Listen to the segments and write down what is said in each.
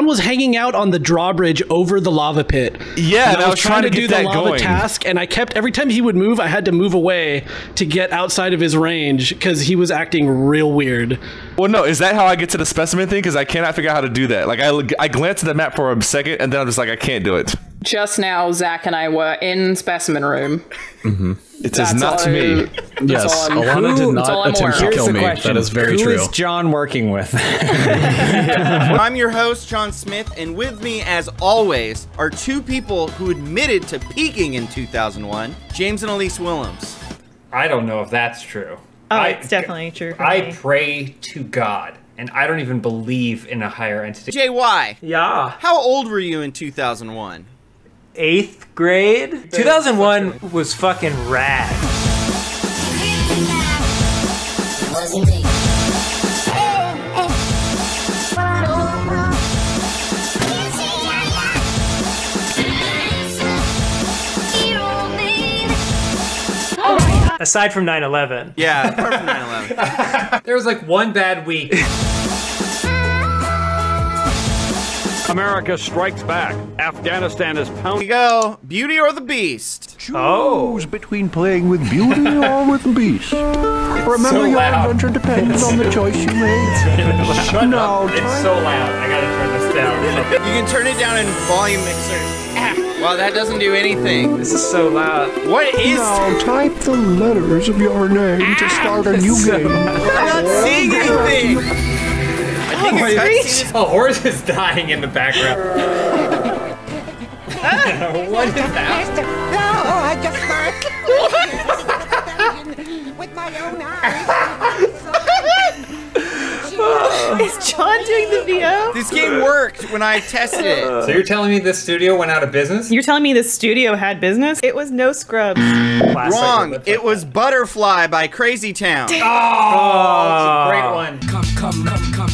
John was hanging out on the drawbridge over the lava pit. Yeah, and I was trying to do the lava task, and I kept, every time he would move, I had to move away to get outside of his range because he was acting real weird. Well, no, is that how I get to the specimen thing? Because I cannot figure out how to do that. Like, I glanced at the map for a second, and then I'm just like, I can't do it. Just now, Zach and I were in specimen room. Mm-hmm. It is not to me. Yes, Alana did not attempt to kill me. That is very true. Who is John working with? I'm your host, John Smith, and with me, as always, are two people who admitted to peaking in 2001, James and Elise Willems. I don't know if that's true. Oh, it's definitely true. I pray to God, and I don't even believe in a higher entity. JY. Yeah. How old were you in 2001? 8th grade? 2001 was fucking rad. Aside from 9/11. Yeah, apart from 9/11. There was like one bad week. America strikes back. Afghanistan is pounding. Here we go. Beauty or the Beast? Choose between playing with beauty or with the beast. Remember, your adventure depends on the choice you made. It's so loud. I gotta turn this down. You can turn it down in volume mixer. Wow, that doesn't do anything. This is so loud. What is this? Type the letters of your name to start a new game. I'm not seeing anything. Oh, horse is dying in the background. What is that? I just with my own eyes. Is John doing the VO? This game worked when I tested it. So you're telling me this studio went out of business? You're telling me this studio had business? It was No Scrubs. Wrong. It was Butterfly by Crazy Town. Oh, it's a great one. Come.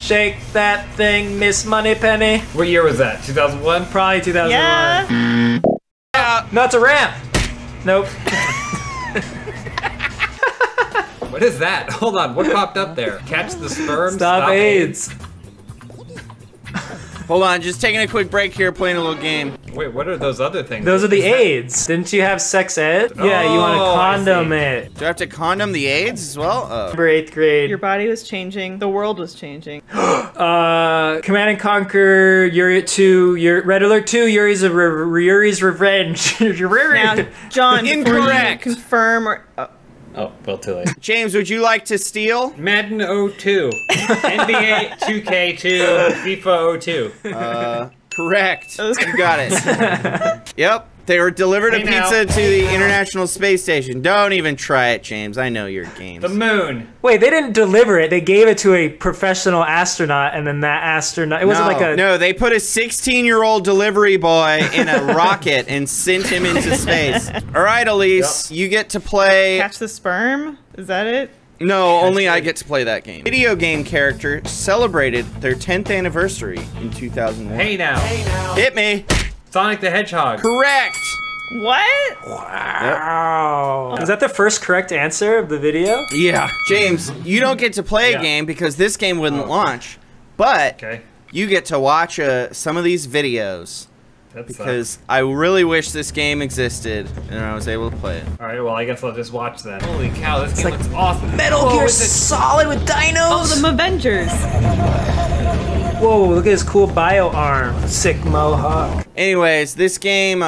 Shake that thing, Miss Moneypenny. What year was that? 2001? Probably 2001. Yeah. No, it's a ramp. Nope. What is that? Hold on, what popped up there? Catch the sperm, stop AIDS. Hold on, just taking a quick break here, playing a little game. Wait, what are those other things? Those are the AIDS. Didn't you have sex ed? Oh, yeah, you want to condom it. Do I have to condom the AIDS as well? Remember 8th grade. Your body was changing. The world was changing. Command and Conquer, Yuri 2, Red Alert 2, Yuri's Revenge. Now, John, incorrect. Confirm or... Oh, well, too late. James, would you like to steal? Madden 02. NBA 2K2. FIFA 02. Correct. You got it. Yep. They were delivered a pizza to the International Space Station. Don't even try it, James. I know your games. The moon. Wait, they didn't deliver it. They gave it to a professional astronaut, and then that astronaut... It wasn't like a... No, they put a 16-year-old delivery boy in a rocket and sent him into space. All right, Elise, you get to play... Catch the sperm? Is that it? No, only I get to play that game. Video game character celebrated their 10th anniversary in 2001. Hey now. Hit me. Sonic the Hedgehog. Correct. What? Wow. Yep. Is that the first correct answer of the video? Yeah. James, you don't get to play a game because this game wouldn't launch, but you get to watch some of these videos. That because I really wish this game existed and I was able to play it. All right, well, I guess I'll just watch that. Holy cow, this game looks awesome. Metal Gear Solid with dinos. Oh, some Avengers. Whoa, look at his cool bio arm. Sick mohawk. Anyways, this game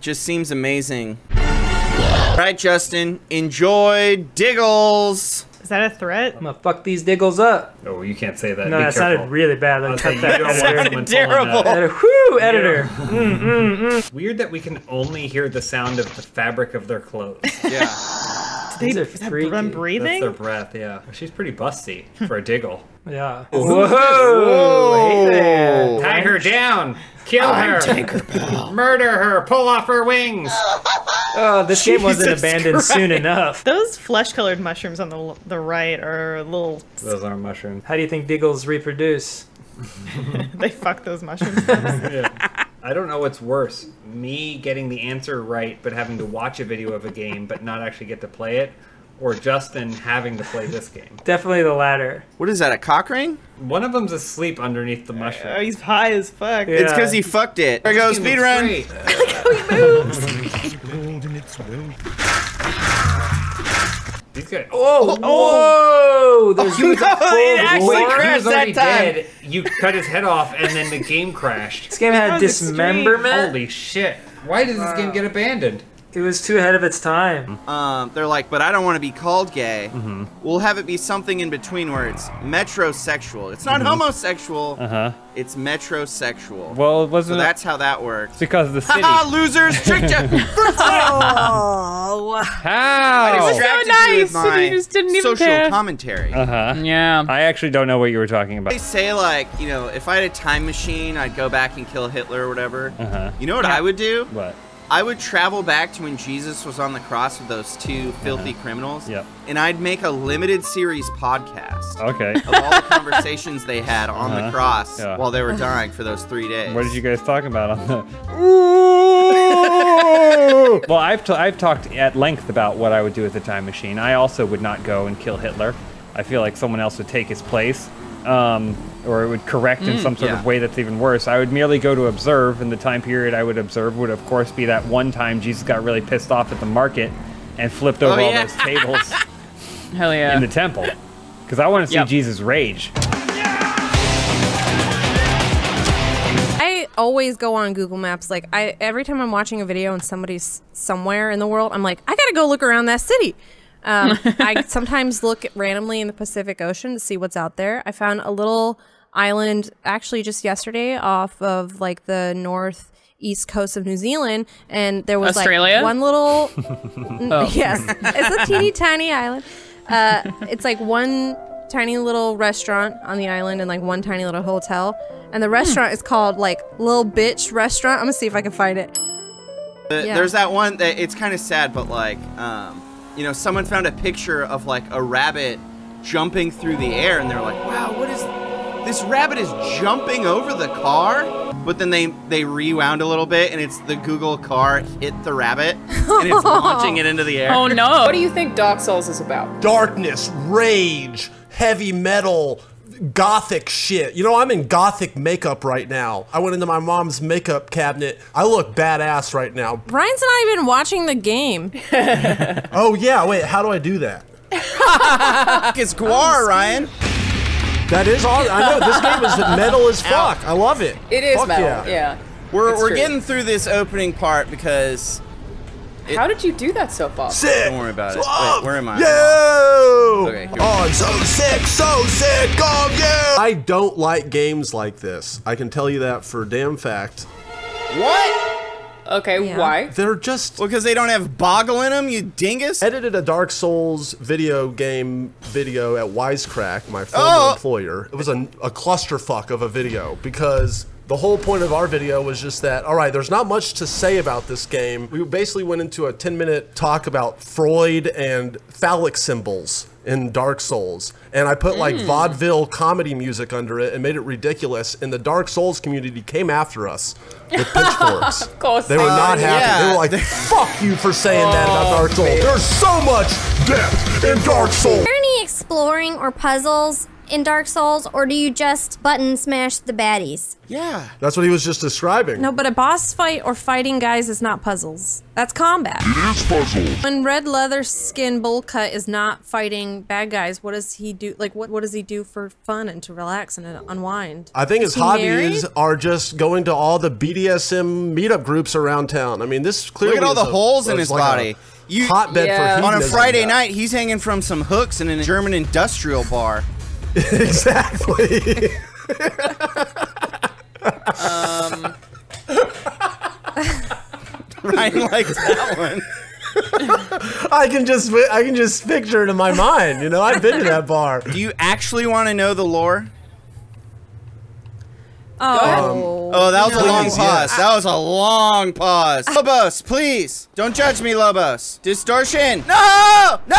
just seems amazing. All right, Justin, enjoy Diggles. Is that a threat? I'm gonna fuck these Diggles up. Oh, you can't say that. No, that sounded really bad. That sounded terrible. Whoo, editor. Weird that we can only hear the sound of the fabric of their clothes. Yeah. Is that breathing? That's their breath, yeah. She's pretty busty for a Diggle. Yeah. Whoa! Whoa. Hey there. Tie her down. Kill her. Murder her. Pull off her wings. Oh, this game wasn't abandoned soon enough. Those flesh-colored mushrooms on the right are little... Those aren't mushrooms. How do you think beagles reproduce? They fuck those mushrooms. Yeah. I don't know what's worse, me getting the answer right but having to watch a video of a game but not actually get to play it, or Justin having to play this game. Definitely the latter. What is that, a cock ring? One of them's asleep underneath the mushroom. Oh, he's high as fuck. Yeah. It's because he fucked it. There goes speed run. I like how he moves. These guys. Oh! Oh! It actually crashed that time. Dead. You cut his head off, and then the game crashed. This game had dismemberment. Holy shit! Why did this game get abandoned? It was too ahead of its time. They're like, but I don't want to be called gay. Mm-hmm. We'll have it be something in between where it's metrosexual. It's not homosexual. Uh-huh. It's metrosexual. Well, it wasn't. So that's how that works. Because the city. Ha losers tricked you. Oh, how? It was so nice. And you just didn't even care. Commentary. Uh-huh. Yeah. I actually don't know what you were talking about. They say like, you know, if I had a time machine, I'd go back and kill Hitler or whatever. Uh-huh. You know what I would do? What? I would travel back to when Jesus was on the cross with those two filthy criminals, and I'd make a limited series podcast of all the conversations they had on the cross while they were dying for those 3 days. What did you guys talk about on the... Well, I've talked at length about what I would do with the time machine. I also would not go and kill Hitler. I feel like someone else would take his place. Or it would correct in some sort of way that's even worse. I would merely go to observe, and the time period I would observe would, of course, be that one time Jesus got really pissed off at the market and flipped over all those tables in the temple. Because I want to see Jesus rage. I always go on Google Maps. Like, every time I'm watching a video and somebody's somewhere in the world, I'm like, I gotta go look around that city. I sometimes look randomly in the Pacific Ocean to see what's out there. I found a little island actually just yesterday off of like the northeast coast of New Zealand, and there was like one little yes, it's a teeny tiny island. It's like one tiny little restaurant on the island and like one tiny little hotel, and the restaurant is called like Little Bitch Restaurant. I'm gonna see if I can find it. There's that one that it's kind of sad, but like you know, someone found a picture of like a rabbit jumping through the air, and they're like, wow, what is this rabbit is jumping over the car? But then they rewound a little bit, and it's the Google car hit the rabbit, and it's launching it into the air. Oh no. What do you think Dark Souls is about? Darkness, rage, heavy metal, gothic shit. You know, I'm in gothic makeup right now. I went into my mom's makeup cabinet. I look badass right now. Ryan's not even watching the game. Oh yeah, wait, how do I do that? It's Gwar, Ryan. That is all, I know, this game is metal as fuck. I love it. It is fuck metal, yeah. We're getting through this opening part because... How did you do that so fast? Sick. Don't worry about it. Wait, where am I? Yo! Okay, I'm so sick of you! I don't like games like this. I can tell you that for a damn fact. What? Okay, why? They're just... Well, because they don't have boggle in them, you dingus? Edited a Dark Souls video game video at Wisecrack, my former employer. It was a clusterfuck of a video because... The whole point of our video was just that, all right, there's not much to say about this game. We basically went into a 10-minute talk about Freud and phallic symbols in Dark Souls. And I put like vaudeville comedy music under it and made it ridiculous. And the Dark Souls community came after us with pitchforks. Of course. They were not happy. They were like, fuck you for saying that about Dark Souls. Man. There's so much depth in Dark Souls. Are there any exploring or puzzles in Dark Souls, or do you just button smash the baddies? Yeah. That's what he was just describing. No, but a boss fight or fighting guys is not puzzles. That's combat. It is puzzles. When Red Leather Skin Bowl Cut is not fighting bad guys, what does he do? Like, what does he do for fun and to relax and unwind? I think his hobbies are just going to all the BDSM meetup groups around town. I mean, this clearly look at all the holes in his body. Hotbed for on a Friday night, he's hanging from some hooks in a German industrial bar. Exactly. Ryan likes that one. I can just picture it in my mind. You know, I've been to that bar. Do you actually want to know the lore? Oh, oh, that was a long pause. That was a long pause. Lobos, please don't judge me, Lobos. Distortion. No, no.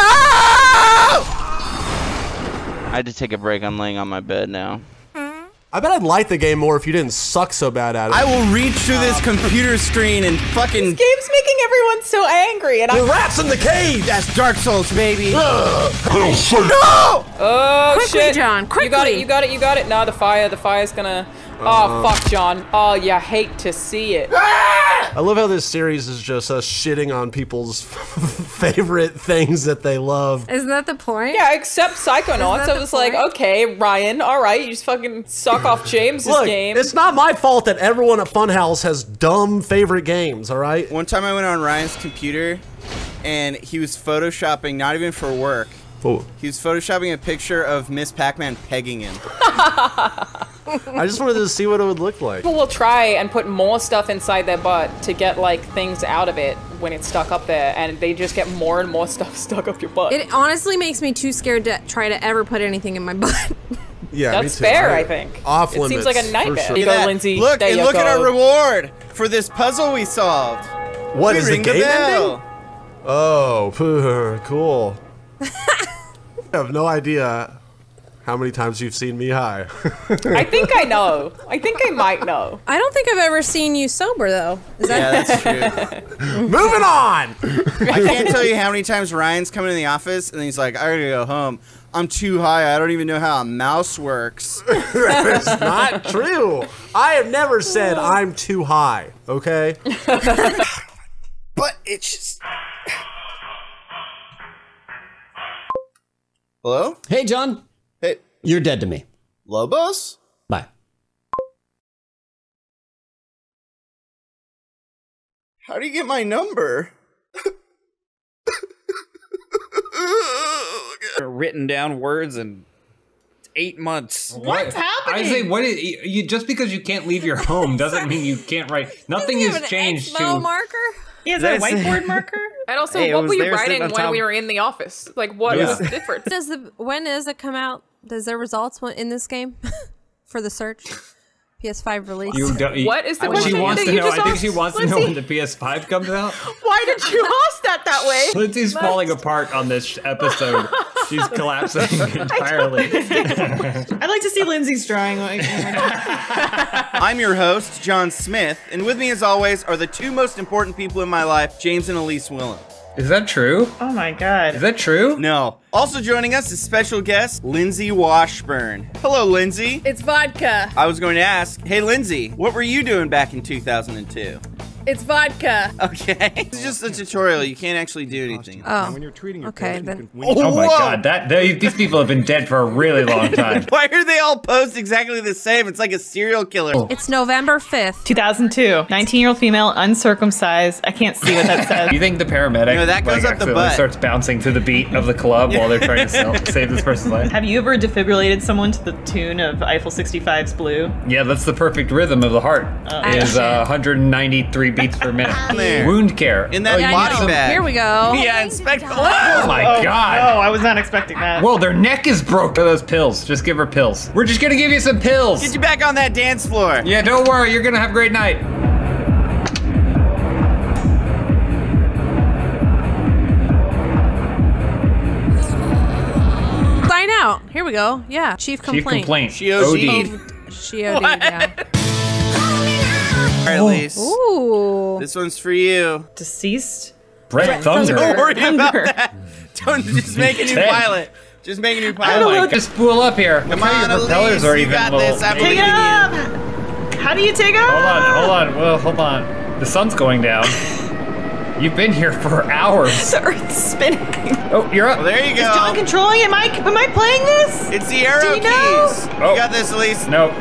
I had to take a break. I'm laying on my bed now. I bet I'd like the game more if you didn't suck so bad at it. I will reach through this computer screen and fucking... This game's making everyone so angry and I'm... The rat's in the cage! That's Dark Souls, baby! Oh, shit! No! Oh, quickly, shit! John, quickly! You got it, you got it, you got it! No, the fire's gonna... Oh, fuck, John. Oh, you hate to see it. I love how this series is just us shitting on people's favorite things that they love. Isn't that the point? Yeah, except Psychonauts. I was like, okay, Ryan, all right, you just fucking suck off James's game. It's not my fault that everyone at Funhouse has dumb favorite games, all right? One time I went on Ryan's computer, and he was photoshopping, not even for work. Oh. He was photoshopping a picture of Miss Pac-Man pegging him. I just wanted to see what it would look like. People will try and put more stuff inside their butt to get, like, things out of it when it's stuck up there, and they just get more and more stuff stuck up your butt. It honestly makes me too scared to try to ever put anything in my butt. Yeah, that's fair, I think. Off limits. It seems like a nightmare. Sure. There you go, Lindsay. Look, and look at our reward for this puzzle we solved. What is the game ending? Oh, cool. I have no idea how many times you've seen me high. I think I know. I think I might know. I don't think I've ever seen you sober, though. Is that yeah, that's true. Moving on! I can't tell you how many times Ryan's coming in the office, and he's like, I gotta go home. I'm too high. I don't even know how a mouse works. That's not true. I have never said I'm too high, okay? But it's just... Hello? Hey, John. Hey. You're dead to me. Lobos? Bye. How do you get my number? Written down words in 8 months. What's happening? I say, what is, you, just because you can't leave your home doesn't mean you can't write. Nothing has changed to... An marker? Yeah, is that a whiteboard marker? And also, hey, what were you writing when we were in the office? Like, what was different? When does it come out? Does there results in this game for the search? PS5 release? What is the question that you just asked? I think she wants to know when the PS5 comes out. Why did you ask that way? Lindsay's falling apart on this episode. She's collapsing entirely. I'd like to see Lindsay's drawing. I'm your host, John Smith, and with me as always are the two most important people in my life, James and Elise Willems. Is that true? Oh my god. Is that true? No. Also joining us is special guest, Lindsay Washburn. Hello, Lindsay. It's vodka. I was going to ask, hey Lindsay, what were you doing back in 2002? It's vodka. Okay. It's just a tutorial. You can't actually do anything. Oh. When you're tweeting your okay. Then... Oh my god. These people have been dead for a really long time. Why are they all posed exactly the same? It's like a serial killer. It's November 5th, 2002. 19-year-old female, uncircumcised. I can't see what that says. You think the paramedic that goes up the butt. Starts bouncing to the beat of the club while they're trying to save this person's life? Have you ever defibrillated someone to the tune of Eiffel 65's Blue? Yeah, that's the perfect rhythm of the heart. Is 193 beats per minute. Wound care. In that body bag. Here we go. Yeah, inspect. Oh my god. Oh, I was not expecting that. Whoa, their neck is broke. Those pills. Just give her pills. We're just gonna give you some pills. Get you back on that dance floor. Yeah, don't worry. You're gonna have a great night. Sign out. Here we go. Yeah. Chief complaint. Chief complaint. She OD'd. She OD'd, yeah. Right, ooh. This one's for you. Deceased? Brett Thunder. Don't worry about that. Don't just make a new pilot. Just make a new pilot. I don't know what to spool up here. Come on, Elise, you got this. I believe in you. How do you take off? Hold on. The sun's going down. You've been here for hours. The earth's spinning. Oh, you're up. Well, there you go. Is John controlling it? Am I playing this? It's the arrow keys. Oh. You got this, Elise. Nope.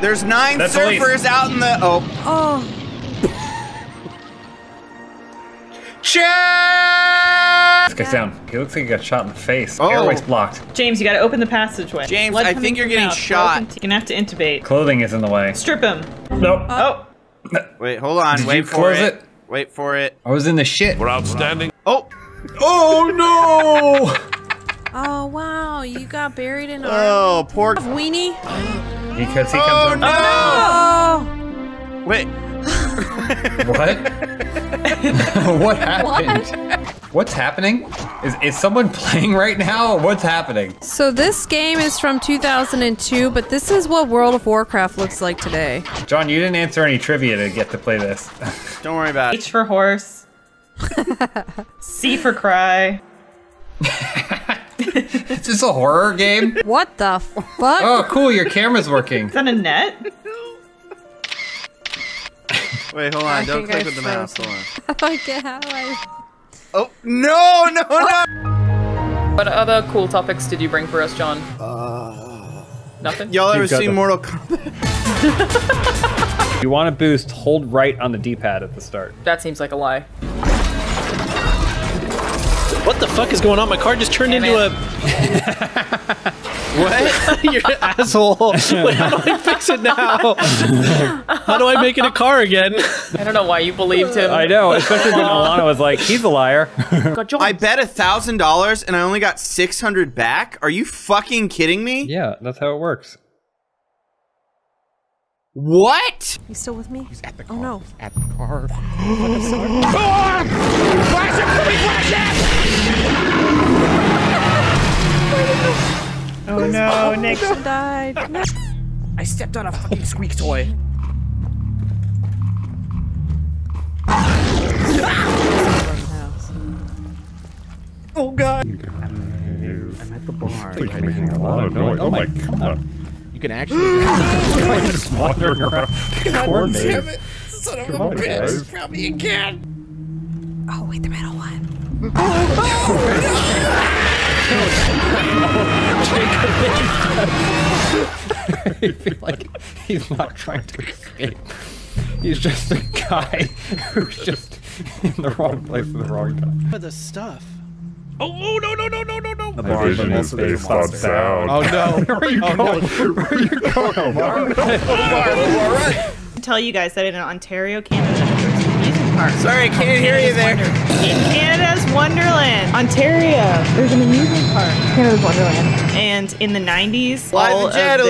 There's 9 That's surfers out in the Check! This guy's down. He looks like he got shot in the face. Oh. Airway's blocked. James, you gotta open the passageway. James, I think you're getting shot. You're gonna have to intubate. Clothing is in the way. Strip him. Nope. Wait, hold on. Wait for it. Wait for it. I was in the shit. We're outstanding. Oh. Oh no! Oh wow, you got buried in our pork weenie. Because he comes on. Oh no! Wait. What? What happened? What? What's happening? Is someone playing right now? Or what's happening? So this game is from 2002, but this is what World of Warcraft looks like today. John, you didn't answer any trivia to get to play this. Don't worry about it. H for horse. C for cry. Is this a horror game? What the fuck? Oh, cool, your camera's working. Is that a net? Wait, hold on, don't click with the mouse, hold on. How do I get out? Oh, no, no, no! What other cool topics did you bring for us, John? Nothing? Y'all ever seen Mortal Kombat? You want to boost, hold right on the D-pad at the start. That seems like a lie. What the fuck is going on? My car just turned into a... What? You're an asshole. Wait, how do I fix it now? How do I make it a car again? I don't know why you believed him. I know, especially when Alana was like, he's a liar. I bet $1,000 and I only got 600 back? Are you fucking kidding me? Yeah, that's how it works. What? He's still with me? He's at the car. Oh no. He's at the car. Flash him, flash him! Oh no, Nixon died. I stepped on a fucking squeak toy. Oh god. I'm at the bar. You're making a lot of noise. Oh my god. You can actually just wander around. God damn it. Son of a bitch. Grab me again. Oh, wait, the middle one. Oh! I feel like he's not trying to escape. He's just a guy who's just in the wrong place at the wrong time. For the stuff. Oh no no no no no no! The vision is based on sound. Oh no! Where are you going? Where are you going, Omar? Omar, alright. Tell you guys that in Ontario, Canada. Sorry, I can't hear you there. Canada's Wonderland. Ontario. There's an amusement park. Canada's Wonderland. And in the 90s, all of their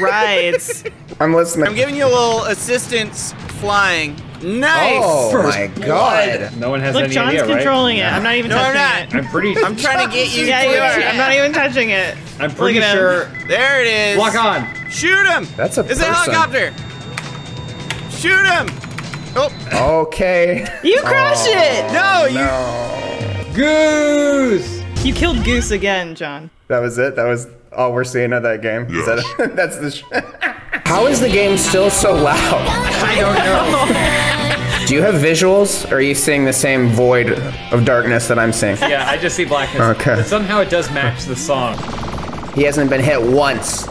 rides. I'm listening. I'm giving you a little assistance flying. Nice. Oh my god. No one has any idea, right? Look, John's controlling it. I'm not even touching it. I'm trying to get you. Yeah, you are. I'm not even touching it. I'm pretty sure. There it is. Lock on. Shoot him. That's a person. It's a helicopter. Shoot him. Oh. Okay. You crushed it! No, you... Goose! You killed Goose again, John. That was it? That was all we're seeing of that game? Yes. Is that, that's the... How is the game still so loud? I don't know. Do you have visuals, or are you seeing the same void of darkness that I'm seeing? Yeah, I just see blackness. Okay. But somehow it does match the song. He hasn't been hit once.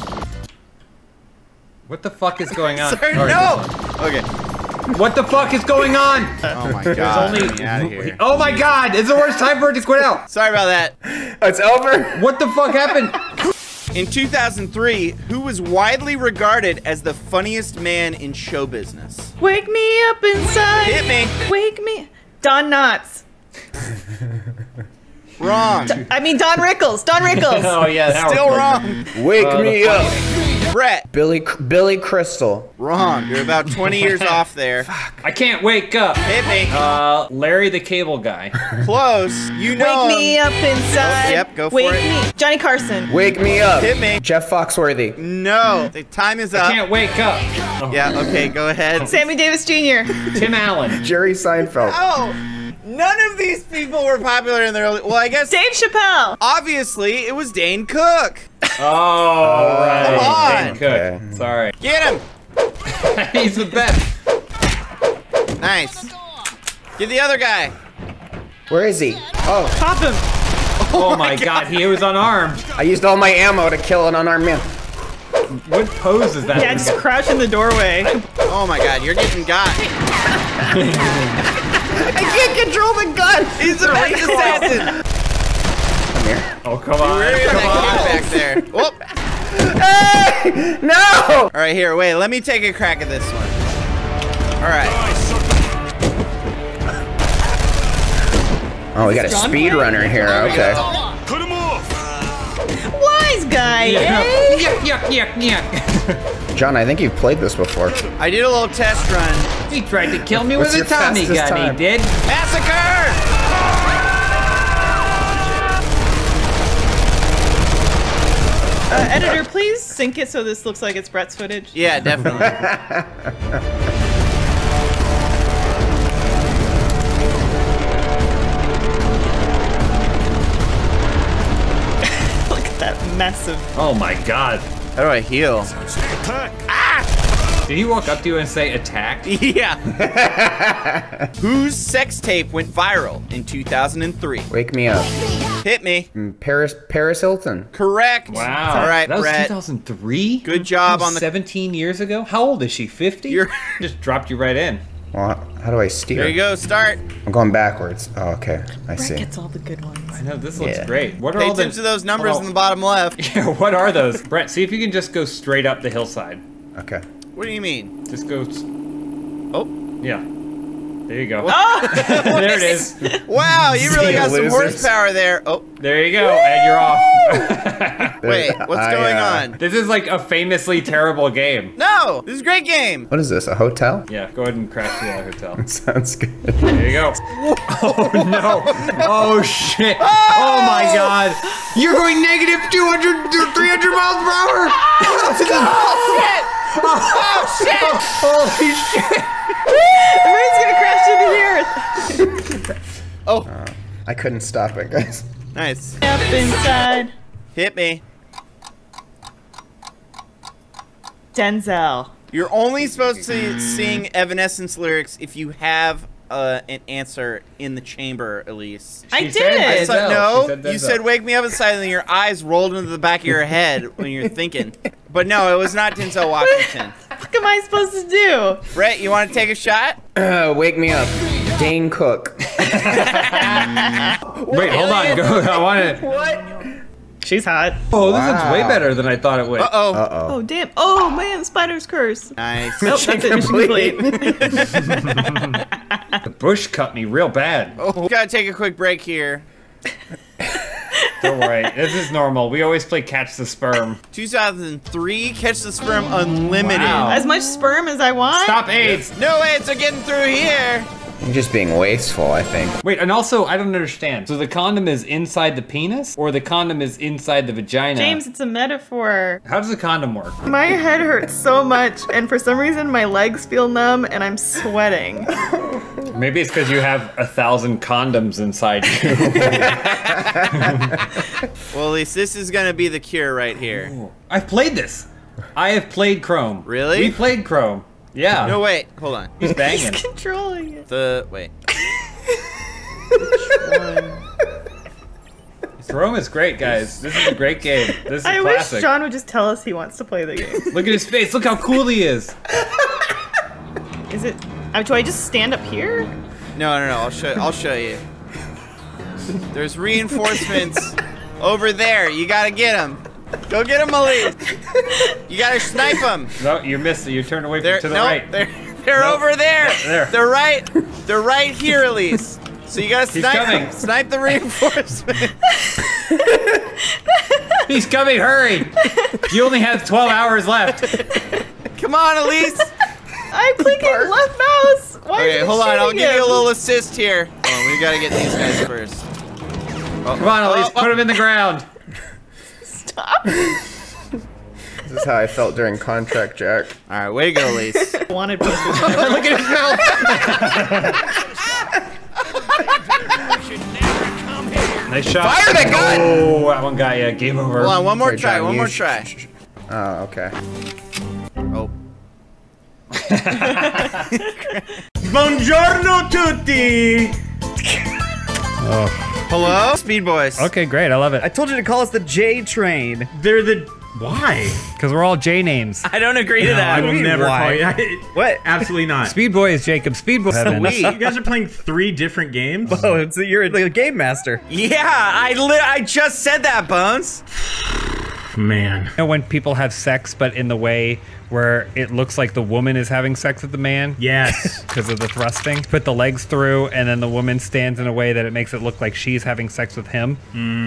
What the fuck is going on? Sorry, no! Okay. What the fuck is going on? Oh my god. Only... Oh my god, it's the worst time for it to quit out. Sorry about that. It's over. What the fuck happened? In 2003, who was widely regarded as the funniest man in show business? Wake me up inside. Hit me. Wake me. Don Knotts. Wrong. I mean Don Rickles. Don Rickles. Oh yeah. Still wrong. Wake me up. Brett. Billy Crystal. Wrong. You're about 20 years off there. Fuck. I can't wake up. Hit me. Larry the Cable Guy. Close. You know Wake me up inside. Oh, yep, go for it. Wake me. Johnny Carson. Wake me up. Hit me. Jeff Foxworthy. No. The time is up. I can't wake up. Oh. Yeah, okay, go ahead. Sammy Davis Jr. Tim Allen. Jerry Seinfeld. Oh. None of these people were popular in the early... Well, I guess... Dave Chappelle! Obviously, it was Dane Cook! Oh, right. Come on! Dane Cook. Okay. Sorry. Get him! He's the best. Nice. Get the other guy. Where is he? Oh. Pop him! Oh my god, he was unarmed. I used all my ammo to kill an unarmed man. What pose is that? Yeah, just crouch in the doorway. Oh my god, you're getting got. I can't control the gun! He's a racist assassin! Come here. Oh, come on. You're come on. Back there. Whoop. Hey! No! Alright, here, wait. Let me take a crack at this one. Alright. Oh, we got a speedrunner here. Okay. Cut him off. Wise guy. Eh? Yuck, yuck, yuck. John, I think you've played this before. I did a little test run. He tried to kill me with a Tommy gun. He did. Massacre! Editor, please sync it so this looks like it's Brett's footage. Yeah, definitely. Look at that massive. Oh my god. How do I heal? Ah! Did he walk up to you and say attack? Yeah. Whose sex tape went viral in 2003? Wake me up. Hit me. Paris Hilton. Correct. Wow. All right, that was Brett. 2003? Good job on the... 17 years ago? How old is she, 50? You're... Just dropped you right in. Well, how do I steer? There you go, start. I'm going backwards. Oh, okay, I see. Brett gets all the good ones. I know, this looks great. What are all the... to those numbers in the bottom left. Yeah, what are those? Brett, see if you can just go straight up the hillside. Okay. What do you mean? Just go... Oh. Yeah. There you go. Oh, there it is. Wow, you really got some horsepower there. Oh, there you go, woo! And you're off. Wait, what's going on? This is like a famously terrible game. No, this is a great game. What is this, a hotel? Yeah, go ahead and crash the hotel. Sounds good. There you go. Oh no. Oh shit. Oh my god. You're going negative 200, 300 miles per hour. Oh shit. Oh shit! Oh, holy shit! The moon's gonna crash into the earth! Oh. I couldn't stop it, guys. Nice. Up inside. Hit me. Denzel. You're only supposed to sing Evanescence lyrics if you have an answer in the chamber, Elise. I did. I said no. You said wake me up inside, and then your eyes rolled into the back of your head when you're thinking. But no, it was not Denzel Washington. What am I supposed to do? Brett, you want to take a shot? Wake me up, Dane Cook. Wait, hold on. Go. I want it. What? She's hot. Oh, this looks way better than I thought it would. Uh-oh. Uh-oh. Oh, damn. Oh, man, Spider's Curse. Nice. Nope, that's it. Complete. The bush cut me real bad. Oh, we gotta take a quick break here. Don't worry, this is normal. We always play Catch the Sperm. 2003, Catch the Sperm Unlimited. Wow. As much sperm as I want? Stop AIDS. No AIDS are getting through here. You're just being wasteful, I think. Wait, and also, I don't understand. So the condom is inside the penis, or the condom is inside the vagina? James, it's a metaphor. How does the condom work? My head hurts so much, and for some reason, my legs feel numb, and I'm sweating. Maybe it's because you have 1,000 condoms inside you. Well, at least this is gonna be the cure right here. Ooh. I've played this. I have played Chrome. Really? We played Chrome. Yeah. No, wait. Hold on. He's banging. He's controlling it. Wait. Which one? Rome is great, guys. This is a great game. This is a classic. I wish John would just tell us he wants to play the game. Look at his face. Look how cool he is. Is it... do I just stand up here? No, no, no. I'll show you. There's reinforcements over there. You gotta get them. Go get him, Elise. You gotta snipe him. No, you missed it. You turned away to the right. They're over there. They're right here, Elise. So you gotta snipe him. Snipe the reinforcement. He's coming. Hurry. You only have 12 hours left. Come on, Elise. I'm clicking left mouse. Why okay, hold on. I'll give you a little assist here. Oh, we gotta get these guys first. Oh, come on, Elise. Put him in the ground. Stop. This is how I felt during Contract Jack. All right, way to go, Elise. Wanted posters. Look at his mouth. Nice shot. Fire the gun! Oh, that one got you. Game over. Hold on, one more try. One more try. Oh, okay. Oh. Buongiorno tutti. Oh. Hello? Speed Boys. Okay, great. I love it. I told you to call us the J Train. They're the... Why? Because we're all J names. I don't agree to that. I will never call you. What? Absolutely not. Speed Boy is Jacob. Speed Boy. You guys are playing 3 different games? Oh, you're a game master. Yeah, I just said that, Bones. man. You know when people have sex, but in the way where it looks like the woman is having sex with the man? Yes. Because of the thrusting. Put the legs through, and then the woman stands in a way that it makes it look like she's having sex with him.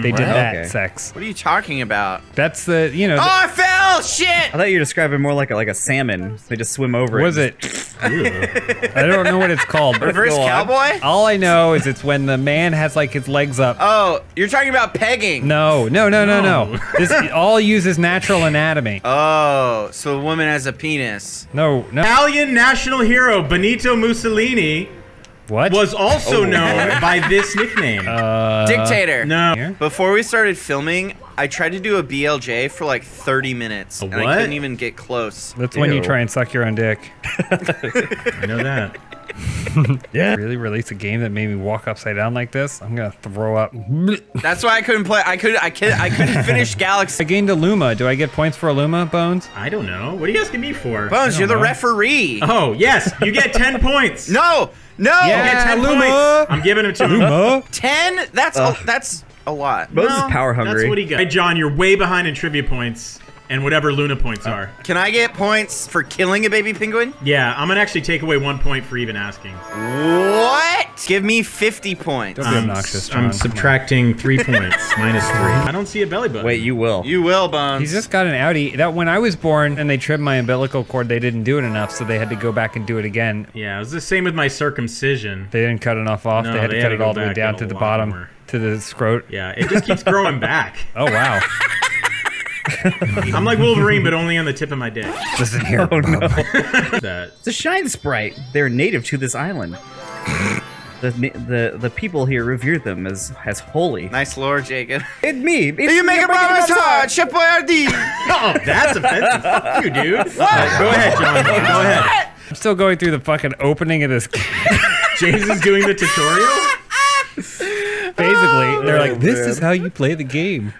They did that sex. What are you talking about? That's the, you know... Oh, I fell! Shit! I thought you were describing more like a salmon. They just swim over it. I don't know what it's called. Reverse cowboy? All I know is it's when the man has, like, his legs up. Oh, you're talking about pegging. No. This all uses natural anatomy. Oh, so a woman has a penis. No. Italian national hero Benito Mussolini was also known by this nickname. Dictator. No. Before we started filming, I tried to do a BLJ for like 30 minutes. And I couldn't even get close. That's when you try and suck your own dick. I know that. Yeah. Really release a game that made me walk upside down like this? I'm gonna throw up. That's why I couldn't play. I couldn't finish Galaxy. I gained a Luma. Do I get points for a Luma, Bones? I don't know. What are you asking me for? Bones, you're the referee. Oh yes, you get 10 points. No. Yeah, you get 10 points. I'm giving him to Luma. 10? That's a lot. Bones is power hungry. That's what he got. Hey, John, you're way behind in trivia points. And whatever Luna points are. Can I get points for killing a baby penguin? Yeah, I'm gonna actually take away 1 point for even asking. What? Give me 50 points. Don't be obnoxious, John. I'm subtracting 3 points. -3. I don't see a belly button. Wait, you will. You will, Bones. He's just got an outie. That when I was born and they trimmed my umbilical cord, they didn't do it enough, so they had to go back and do it again. Yeah, it was the same with my circumcision. They didn't cut enough off. No, they had to cut it all the way down to the bottom, to the scrot. Yeah, it just keeps growing back. Oh, wow. I'm like Wolverine, but only on the tip of my dick. Listen here. Oh, no. It's a shine sprite. They're native to this island. The people here revere them as holy. Nice lore, Jacob. It's me. It's you make a promise hard, Shepardi. Oh, that's offensive. Fuck you, dude. What? Go ahead, John. Go ahead. I'm still going through the fucking opening of this. James is doing the tutorial? Basically, they're like, this is how you play the game.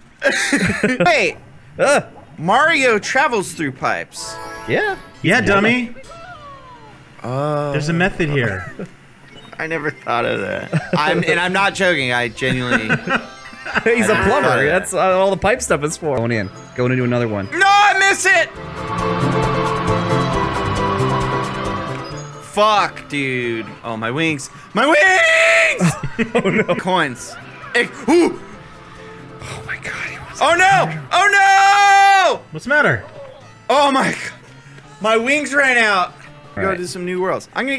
Wait. Mario travels through pipes. Yeah. Yeah, dummy. There's a method here. I never thought of that. And I'm not joking. I genuinely. He's a plumber. That's all the pipe stuff is for. Going into another one. No, I miss it. Fuck, dude. Oh, my wings. My wings. Oh no. Coins. Hey, ooh. Oh my god. Oh no! Oh no! What's the matter? Oh my god. My wings ran out. Go to some new worlds. I'm gonna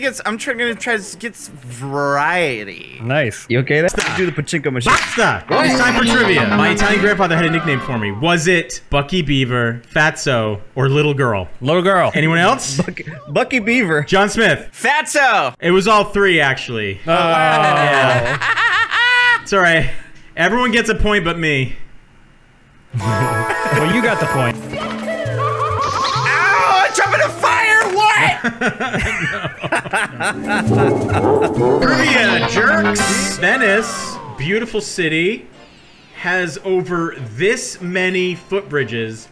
try to get some variety. Nice. You okay? Let's do the pachinko machine. Basta! It's time for trivia. My Italian grandfather had a nickname for me. Was it Bucky Beaver, Fatso, or Little Girl? Little Girl. Anyone else? Bucky Beaver. John Smith. Fatso. It was all three, actually. Oh. Yeah. It's all right. Everyone gets a point but me. Well, you got the point. Ow! I'm jumping a fire! What? Trivia, jerks! Venice, beautiful city, has over this many footbridges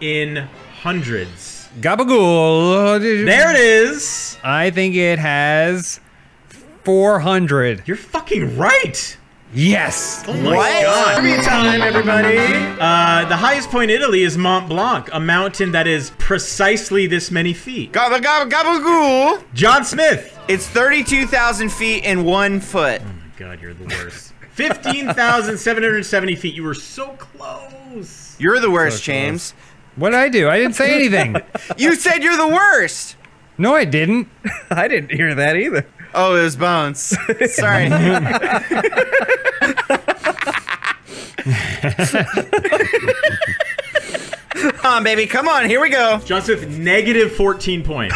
in hundreds. Gabagool! There it is! I think it has 400. You're fucking right! Yes! Oh my god! Trivia time, everybody! The highest point in Italy is Mont Blanc, a mountain that is precisely this many feet. Gabagool! John Smith! It's 32,000 feet in 1 foot. Oh my god, you're the worst. 15,770 feet. You were so close! You're the worst, James. What did I do? I didn't say anything. You said you're the worst! No, I didn't. I didn't hear that either. Oh, it was Bones. Sorry. Come on, baby. Come on. Here we go. Joseph, negative 14 points.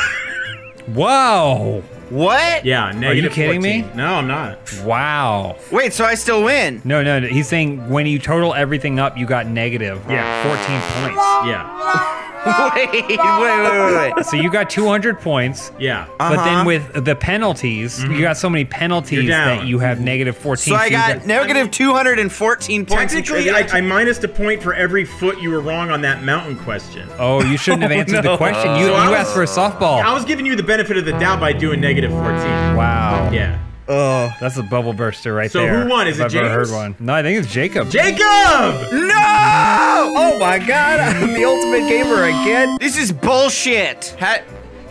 Wow. What? Yeah, negative 14. Are you kidding me? No, I'm not. Wow. Wait, so I still win? No. He's saying when you total everything up, you got negative. Yeah, 14 points. Yeah. Wait. So you got 200 points. Yeah. But then with the penalties, you got so many penalties that you have negative 14. So I got negative 214 points. Technically, I minused a point for every foot you were wrong on that mountain question. Oh, you shouldn't have answered the question. You asked for a softball. I was giving you the benefit of the doubt by doing negative 14. Wow. Yeah. Oh, that's a bubble burster right there. So who won? Is it James? I've never heard one. No, I think it's Jacob. Jacob! No! Oh my god, I'm the ultimate gamer again. This is bullshit. How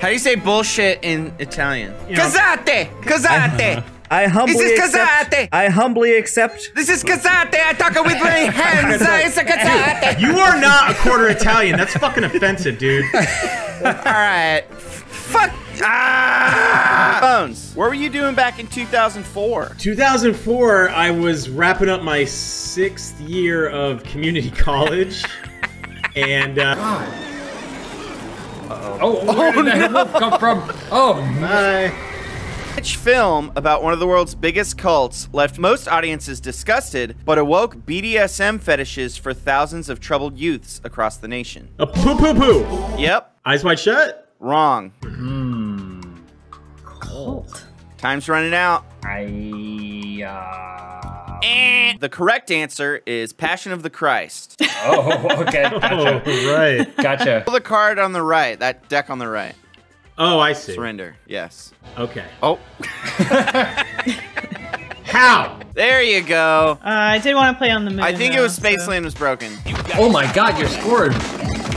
do you say bullshit in Italian? You know. Cazzate! Cazzate! I humbly accept. This is cazzate. I talk with my hands. It's a cazzate. You are not a quarter Italian. That's fucking offensive, dude. All right. Fuck. Ah! Bones, what were you doing back in 2004? 2004, I was wrapping up my 6th year of community college, and. Where did that help come from? Oh my. Which film about one of the world's biggest cults left most audiences disgusted, but awoke BDSM fetishes for thousands of troubled youths across the nation? A poo poo poo. Yep. Eyes Wide Shut? Wrong. Cult. Time's running out. And the correct answer is Passion of the Christ. Oh, okay. Gotcha. Oh, right. Gotcha. Pull the card on the right, that deck on the right. Oh, I see. Surrender, yes. Okay. Oh. How? There you go. I did want to play on the moon. I think it was Spaceland was broken. Oh my god, you're scored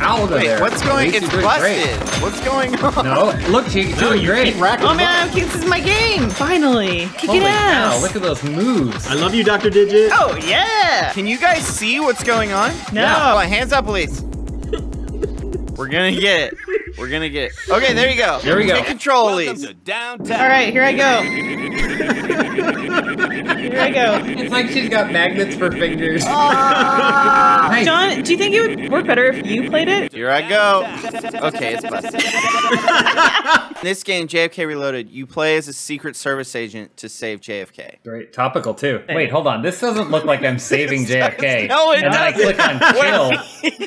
out of there. What's going on? It's busted. Great. What's going on? No, look, she's doing great. Oh man, this is my game, finally. Kicking ass. Wow, look at those moves. I love you, Dr. Digit. Oh yeah. Can you guys see what's going on? No. Yeah. Hands up, please. We're gonna get it. We're gonna get it. Okay, there you go. Here we go. Take control, Elise. All right, here I go. Here I go. It's like she's got magnets for fingers. Nice. John, do you think it would work better if you played it? Here I go. Okay, it's busted. In this game, JFK Reloaded, you play as a Secret Service agent to save JFK. Great. Topical, too. Wait, hold on. This doesn't look like I'm saving JFK. No, it doesn't. And I click on kill.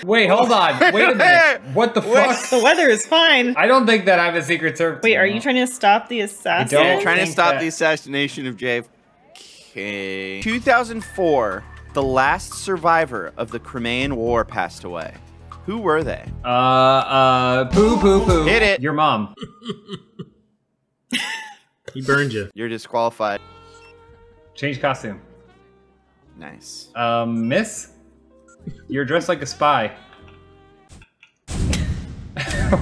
Wait, hold on. Wait a minute. What the fuck? The weather is fine. I don't think that I'm a Secret Service. Wait, are you trying to stop the assassin? I'm trying to stop the assassination of JFK. 2004, the last survivor of the Crimean War passed away. Who were they? Poo poo poo. Hit it. Your mom. He burned you. You're disqualified. Change costume. Nice. Miss? You're dressed like a spy. All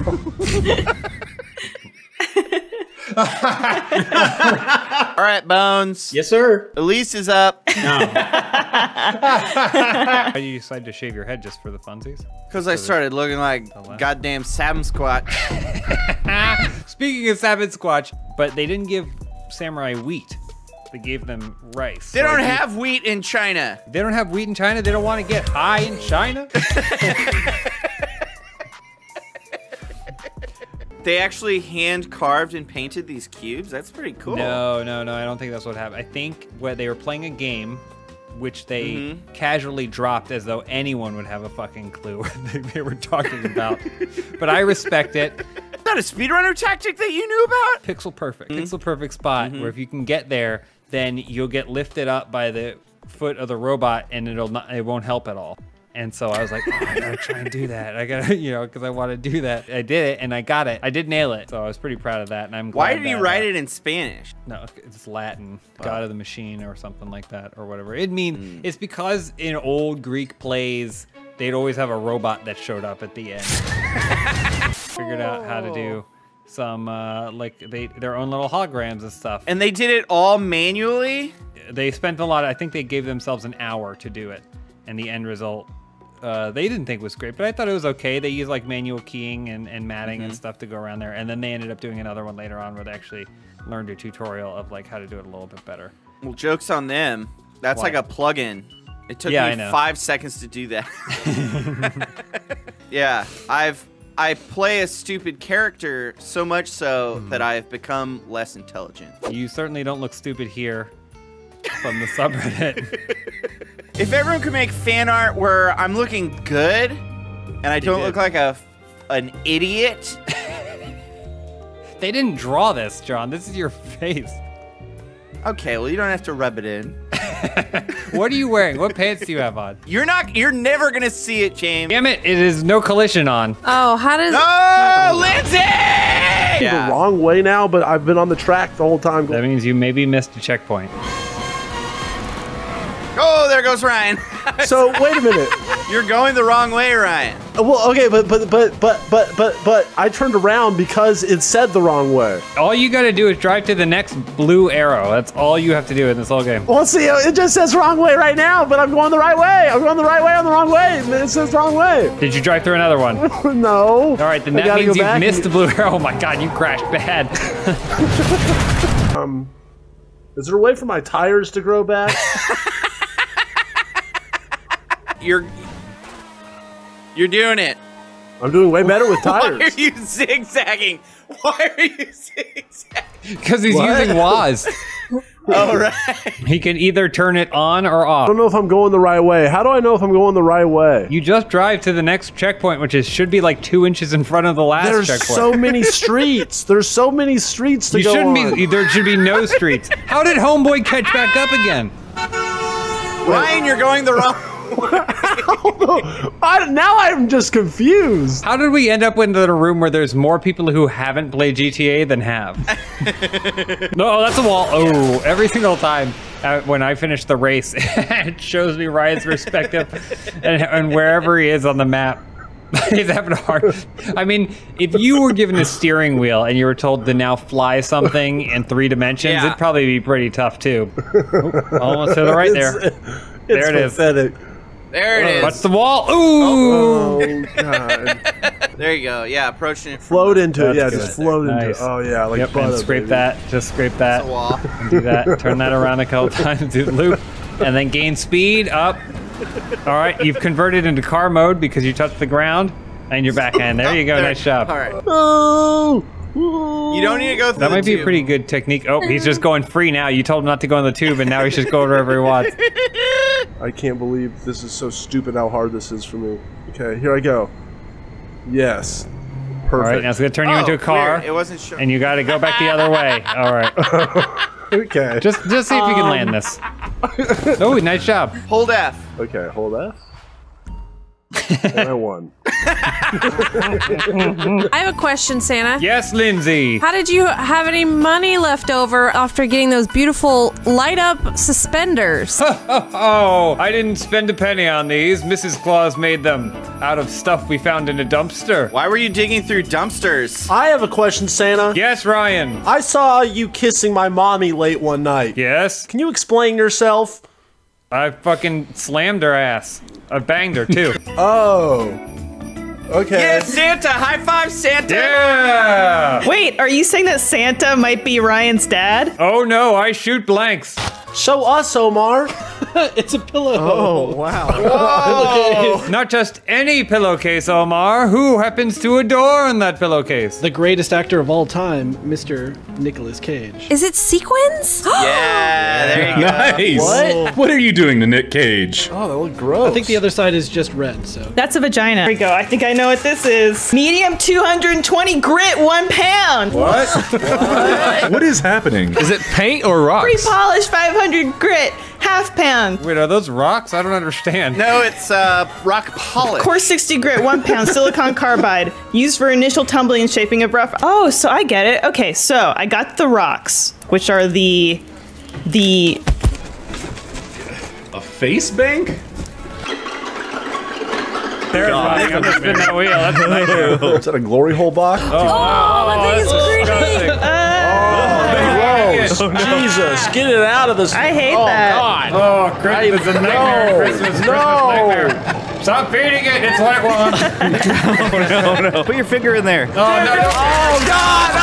right, Bones. Yes, sir. Elise is up. No. Why did you decide to shave your head just for the funsies? Because I started looking like goddamn Samsquatch. Speaking of Samsquatch, but they didn't give samurai wheat. They gave them rice. They don't have wheat in China. They don't have wheat in China? They don't want to get high in China? They actually hand carved and painted these cubes? That's pretty cool. No, no, no, I don't think that's what happened. I think where they were playing a game which they casually dropped as though anyone would have a fucking clue what they were talking about. But I respect it. Is that a speedrunner tactic that you knew about? Pixel perfect. Pixel perfect spot where if you can get there, then you'll get lifted up by the foot of the robot and it won't help at all. And so I was like, oh, I gotta try and do that. I gotta, you know, because I want to do that. I did it, and I got it. I did nail it. So I was pretty proud of that, and I'm glad. Why did you write it in Spanish? No, it's Latin, God of the Machine or something like that, or whatever. It means it's because in old Greek plays, they'd always have a robot that showed up at the end. Figured out how to do some like their own little holograms and stuff. And they did it all manually. They spent a lot. I think they gave themselves an hour to do it, and the end result. They didn't think it was great, but I thought it was okay. They used like manual keying and matting and stuff to go around there. And then they ended up doing another one later on where they actually learned a tutorial of like how to do it a little bit better. Well, joke's on them. That's like a plug-in. It took me 5 seconds to do that. Yeah, I play a stupid character so much so that I've become less intelligent. You certainly don't look stupid here from the subreddit. If everyone could make fan art where I'm looking good and I don't look like an idiot. They didn't draw this, John. This is your face. Okay, well you don't have to rub it in. What are you wearing? What pants do you have on? You're never gonna see it, James. Damn it! It is no collision on. Oh, how does? No, Lindsay! actually the wrong way now, but I've been on the track the whole time. That means you maybe missed a checkpoint. Oh, there goes Ryan. So wait a minute. You're going the wrong way, Ryan. Well, okay, but I turned around because it said the wrong way. All you got to do is drive to the next blue arrow. That's all you have to do in this whole game. Well, see, it just says wrong way right now, but I'm going the right way. I'm going the right way on the wrong way. It says wrong way. Did you drive through another one? No. All right, then that means you missed the blue arrow. Oh my God, you crashed bad. Is there a way for my tires to grow back? You're doing it. I'm doing way better with tires. Why are you zigzagging? Why are you zigzagging? Because he's using WAS. All right. He can either turn it on or off. I don't know if I'm going the right way. How do I know if I'm going the right way? You just drive to the next checkpoint, which is should be like 2 inches in front of the last checkpoint. There's so many streets. There's so many streets to go on. There should be no streets. How did Homeboy catch back up again? Ryan, you're going the wrong way. Now I'm just confused. How did we end up in a room where there's more people who haven't played GTA than have? No, that's a wall. Oh, every single time when I finish the race, it shows me Ryan's perspective and wherever he is on the map. He's having a hard. I mean, if you were given a steering wheel and you were told to now fly something in 3 dimensions, it'd probably be pretty tough too. Oh, almost to the right there. There it pathetic. Is. There it is. What's the wall? Ooh! Oh, God. There you go. Yeah, approaching it. Float into it. Yeah, just float into it. Oh, yeah. Like butter, scrape baby. That. Just scrape that. That's a wall. And do that. Turn that around a couple times. Do the loop. And then gain speed up. All right. You've converted into car mode because you touched the ground. And you're back in. There you go. There. Nice job. All right. Oh! You don't need to go through that might be a pretty good technique. Oh, he's just going free now. You told him not to go in the tube, and now he's just going wherever he wants. I can't believe this is so stupid how hard this is for me. Okay, here I go. Yes. Perfect. All right, now it's going to turn you into a car. Clear. It wasn't sure. And you got to go back the other way. All right. Okay. Just see if you can land this. Oh, nice job. Hold F. Okay, hold F. And I won. I have a question, Santa. Yes, Lindsay. How did you have any money left over after getting those beautiful light-up suspenders? Oh, I didn't spend a penny on these. Mrs. Claus made them out of stuff we found in a dumpster. Why were you digging through dumpsters? I have a question, Santa. Yes, Ryan. I saw you kissing my mommy late one night. Yes? Can you explain yourself? I fucking slammed her ass. I banged her, too. Oh. Okay. Yeah, Santa! High five, Santa! Yeah! Wait, are you saying that Santa might be Ryan's dad? Oh no, I shoot blanks. Show us, Omar. It's a pillow. Oh, wow. Not just any pillowcase, Omar. Who happens to adorn that pillowcase? The greatest actor of all time, Mr. Nicolas Cage. Is it sequins? Yeah, there you go. Nice. What are you doing to Nick Cage? Oh, that looked gross. I think the other side is just red, so. That's a vagina. Here we go. I think I know what this is. Medium 220 grit, 1 pound. What? What is happening? Is it paint or rocks? Pre-polished 500 grit, 1/2 pound. Wait, are those rocks? I don't understand. No, it's rock polish. Core 60 grit, 1 pound, silicon carbide, used for initial tumbling and shaping of rough. Oh, so I get it. Okay, so I got the rocks, which are the a face bank. Terrifying. I'm gonna spin that wheel. That's what I do. Is that a glory hole box? Oh, that thing is creepy. Oh, no. Jesus, get it out of this. I hate that. Oh, God. Oh, Christmas is a nightmare. Christmas, nightmare. Stop feeding it. It's like one. No. Put your finger in there. Oh, no. Oh, God. Oh,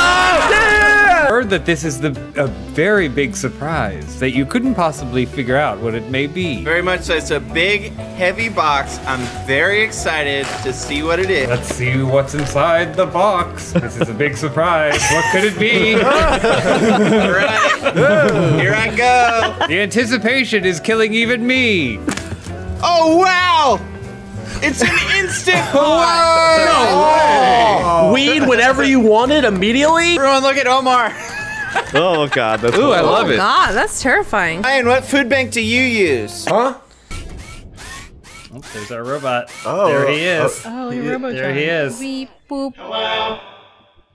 damn. I heard that this is a very big surprise that you couldn't possibly figure out what it may be. Very much so. It's a big, heavy box. I'm very excited to see what it is. Let's see what's inside the box. This is a big surprise. What could it be? All right. Here I go. The anticipation is killing even me. Oh, wow. It's an instant pot. No way. Weed whatever you wanted immediately. Everyone, look at Omar. Oh, God. That's cool. I love it. God, that's terrifying. Ryan, what food bank do you use? Huh? Oh, there's our robot. Oh. There he is. Oh, there he is. Weep, boop. Hello.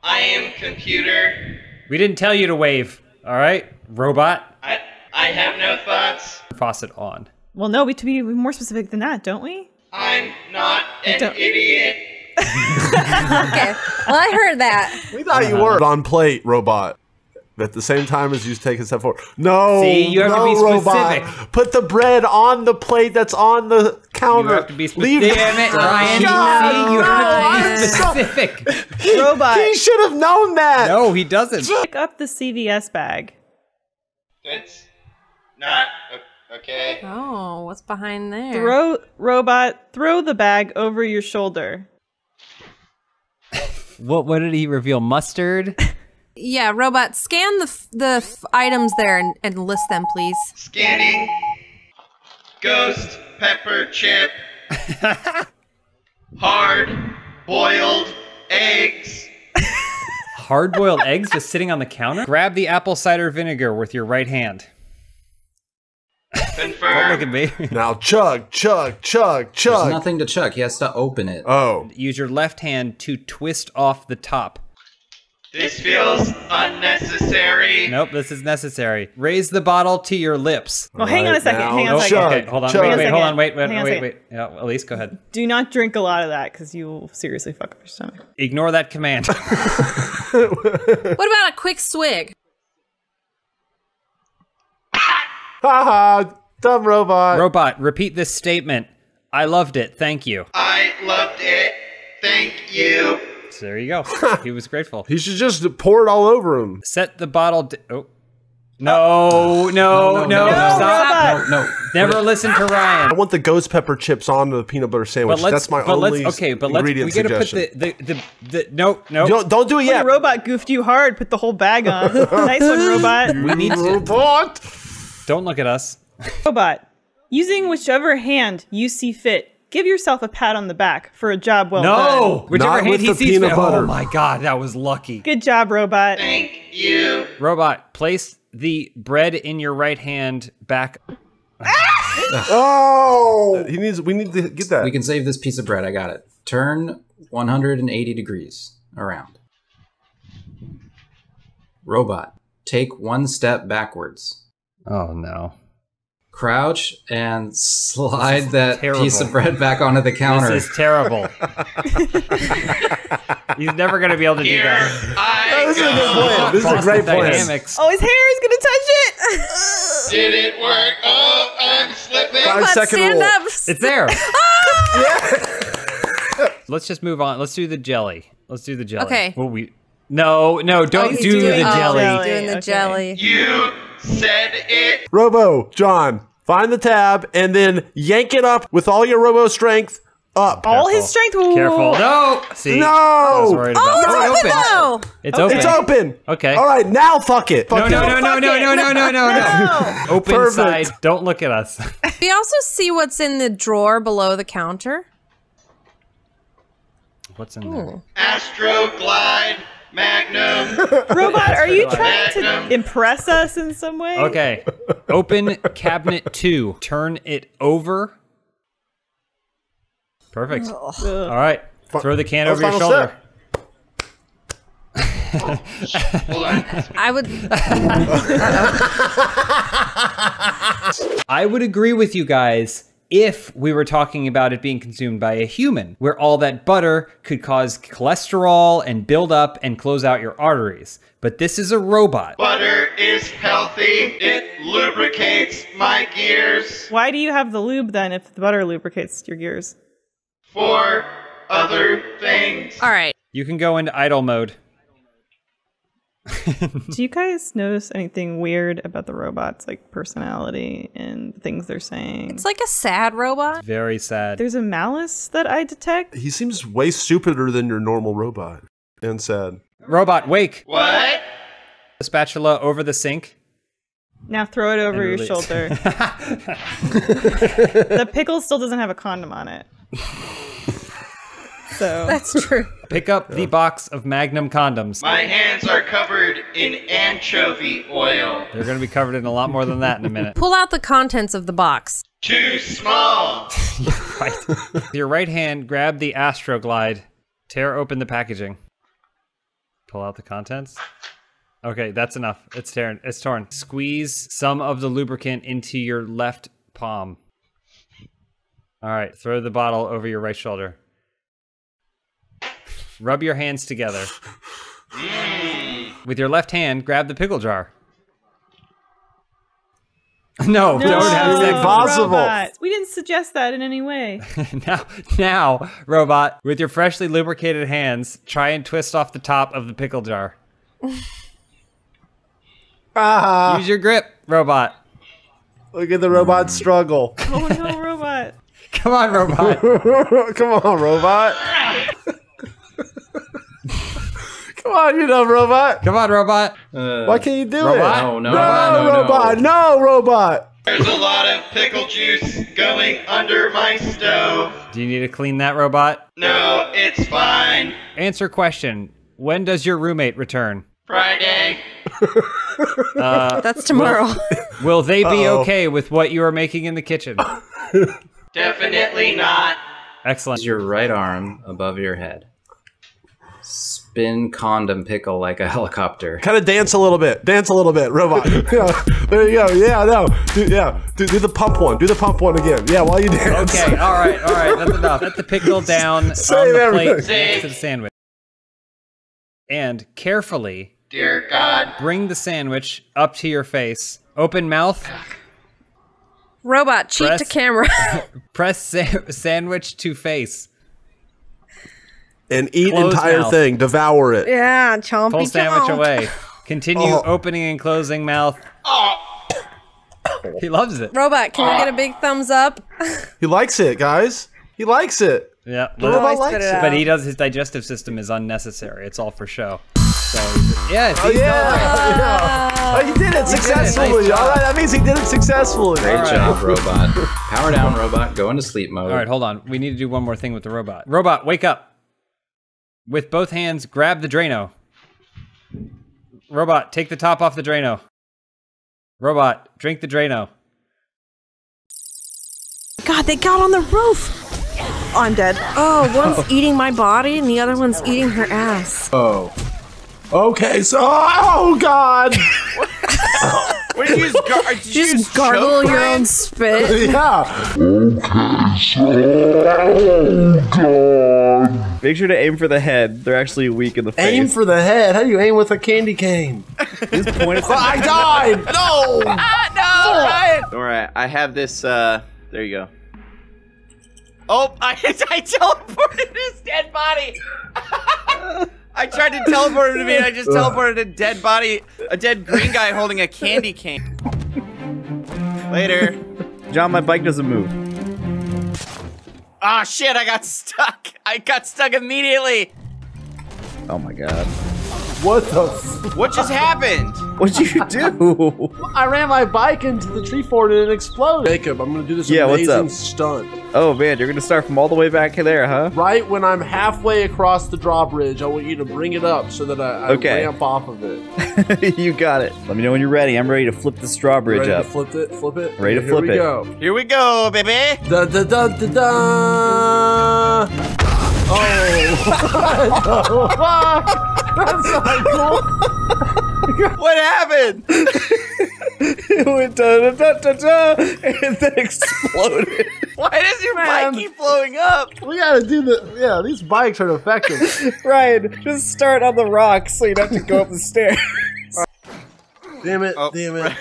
I am computer. We didn't tell you to wave, all right, robot? I have no thoughts. Faucet on. Well, no, we have to be more specific than that, don't we? I'm not an idiot. Okay, well, I heard that. We thought you were on plate, robot. At the same time as you take a step forward. No, see, you have to be specific. Robot. Put the bread on the plate that's on the counter. You have to be specific. Damn it, Ryan. God, see, you have to be specific. Robot. He should have known that. No, he doesn't. Pick up the CVS bag. That's not okay. Oh, what's behind there? Robot, throw the bag over your shoulder. What did he reveal? Mustard? Yeah, robot, scan the items there and list them, please. Scanning. Ghost pepper chip. Hard-boiled eggs. Hard-boiled eggs just sitting on the counter? Grab the apple cider vinegar with your right hand. Confirm. Don't look at me. Now chug, chug, chug, chug. There's nothing to chug. He has to open it. Oh. Use your left hand to twist off the top. This feels unnecessary. Nope, this is necessary. Raise the bottle to your lips. Well, hang on a second. Hang on a second. Okay, hold on. Wait, hold on. Wait. Yeah, Elise, go ahead. Do not drink a lot of that because you will seriously fuck up your stomach. Ignore that command. What about a quick swig? Haha, dumb robot. Robot, repeat this statement. I loved it. Thank you. I loved it. Thank you. So there you go. He was grateful. He should just pour it all over him. Set the bottle. Oh. No, stop. Never listen to Ryan. I want the ghost pepper chips on the peanut butter sandwich. That's my only ingredient suggestion. We gotta put the no. Don't do it yet. The robot goofed you hard. Put the whole bag on. Nice one, robot. We need robot. Don't look at us. Robot, using whichever hand you see fit. Give yourself a pat on the back for a job well done. No! Whichever hand he sees fit. Oh my god, that was lucky. Good job, robot. Thank you. Robot, place the bread in your right hand back. Oh! We need to get that. We can save this piece of bread, I got it. Turn 180 degrees around. Robot, take one step backwards. Oh no. Crouch and slide that piece of bread back onto the counter. This is terrible. He's never going to be able to do that. This is a great place. Oh, his hair is going to touch it. Did it work? Oh, I'm slipping. 5 second rule. It's there. Yeah. Let's just move on. Let's do the jelly. Let's do the jelly. Okay. Well, no, don't do the jelly. Oh, doing the jelly. You said it. Robo, John, find the tab and then yank it up with all your robo strength up. All his strength. Ooh. Careful. No. See, no. Oh, it's open. It's open. Okay. All right, now fuck it. No. Open side. Don't look at us. We also see what's in the drawer below the counter. What's in there? Astroglide. Magnum. Robot, are you trying to impress us in some way? Okay. Open cabinet 2. Turn it over. Perfect. Ugh. All right. Throw the can over your shoulder. Hold on. I would agree with you guys if we were talking about it being consumed by a human, where all that butter could cause cholesterol and build up and close out your arteries. But this is a robot. Butter is healthy. It lubricates my gears. Why do you have the lube then if the butter lubricates your gears? For other things. All right. You can go into idle mode. Do you guys notice anything weird about the robot's like personality and things they're saying? It's like a sad robot. It's very sad. There's a malice that I detect. He seems way stupider than your normal robot and sad. Robot, wake. What? The spatula over the sink. Now throw it over your shoulder. The pickle still doesn't have a condom on it. So. That's true. Pick up the box of Magnum condoms. My hands are covered in anchovy oil. They're going to be covered in a lot more than that in a minute. Pull out the contents of the box. Too small. Right. With your right hand, grab the Astroglide. Tear open the packaging. Pull out the contents. Okay, that's enough. It's torn. It's torn. Squeeze some of the lubricant into your left palm. All right, throw the bottle over your right shoulder. Rub your hands together. With your left hand, grab the pickle jar. No, don't have sex. Possible. Robot. We didn't suggest that in any way. Now, robot, with your freshly lubricated hands, try and twist off the top of the pickle jar. Use your grip, robot. Look at the robot struggle. Oh no, robot. Come on, robot. Come on, robot. Come on, you dumb robot. Come on, robot. Why can't you do it? Oh, no, robot. No, robot. There's a lot of pickle juice going under my stove. Do you need to clean that, robot? No, it's fine. Answer question. When does your roommate return? Friday. That's tomorrow. Will they be okay with what you are making in the kitchen? Definitely not. Excellent. Your right arm above your head. Spin condom pickle like a helicopter. Kind of dance a little bit. Dance a little bit, robot. Yeah, there you go. Yeah, no. Do the pump one. Do the pump one again. Yeah, while you dance. Okay, all right, all right. That's enough. Let the pickle down on the plate next to the sandwich. And carefully, dear God, bring the sandwich up to your face. Open mouth. Robot, cheek to camera. Press sandwich to face. And eat entire thing. Devour it. Yeah, chompy. Pull sandwich away. Continue opening and closing mouth. He loves it. Robot, can I get a big thumbs up? He likes it, guys. He likes it. Yeah, but he does. His digestive system is unnecessary. It's all for show. So, yes, he did it successfully. All right, that means he did it successfully. Great job, robot. Power down, robot. Go into sleep mode. All right, hold on. We need to do one more thing with the robot. Robot, wake up. With both hands, grab the Drano. Robot, take the top off the Drano. Robot, drink the Drano. God, they got on the roof. Oh, I'm dead. Oh, one's eating my body and the other one's eating her ass. Oh. Okay, so. Oh, God! Just gargle your own spit. Yeah. Okay, so. Oh, God. Make sure to aim for the head. They're actually weak in the face. Aim for the head? How do you aim with a candy cane? Just point at I died! No! Ah, no! Alright, I have this. There you go. Oh, I teleported his dead body. I tried to teleport him to me, and I just teleported a dead body, a dead green guy holding a candy cane. Later. John, my bike doesn't move. Ah, shit, I got stuck. I got stuck immediately. Oh, my God. What the fuck? What just happened? What'd you do? I ran my bike into the tree fort and it exploded. Jacob, I'm gonna do this amazing stunt. Oh man, you're gonna start from all the way back there, huh? Right when I'm halfway across the drawbridge, I want you to bring it up so that I ramp off of it. You got it. Let me know when you're ready. I'm ready to flip this drawbridge up. Flip it? Ready to flip it. Here we go, baby. Da da da da da. Oh. That's not cool. What happened? It went da-da-da-da-da, and then exploded. Why does your bike keep blowing up? We gotta do the, these bikes are effective. Ryan, just start on the rocks so you don't have to go up the stairs. Damn it, damn it.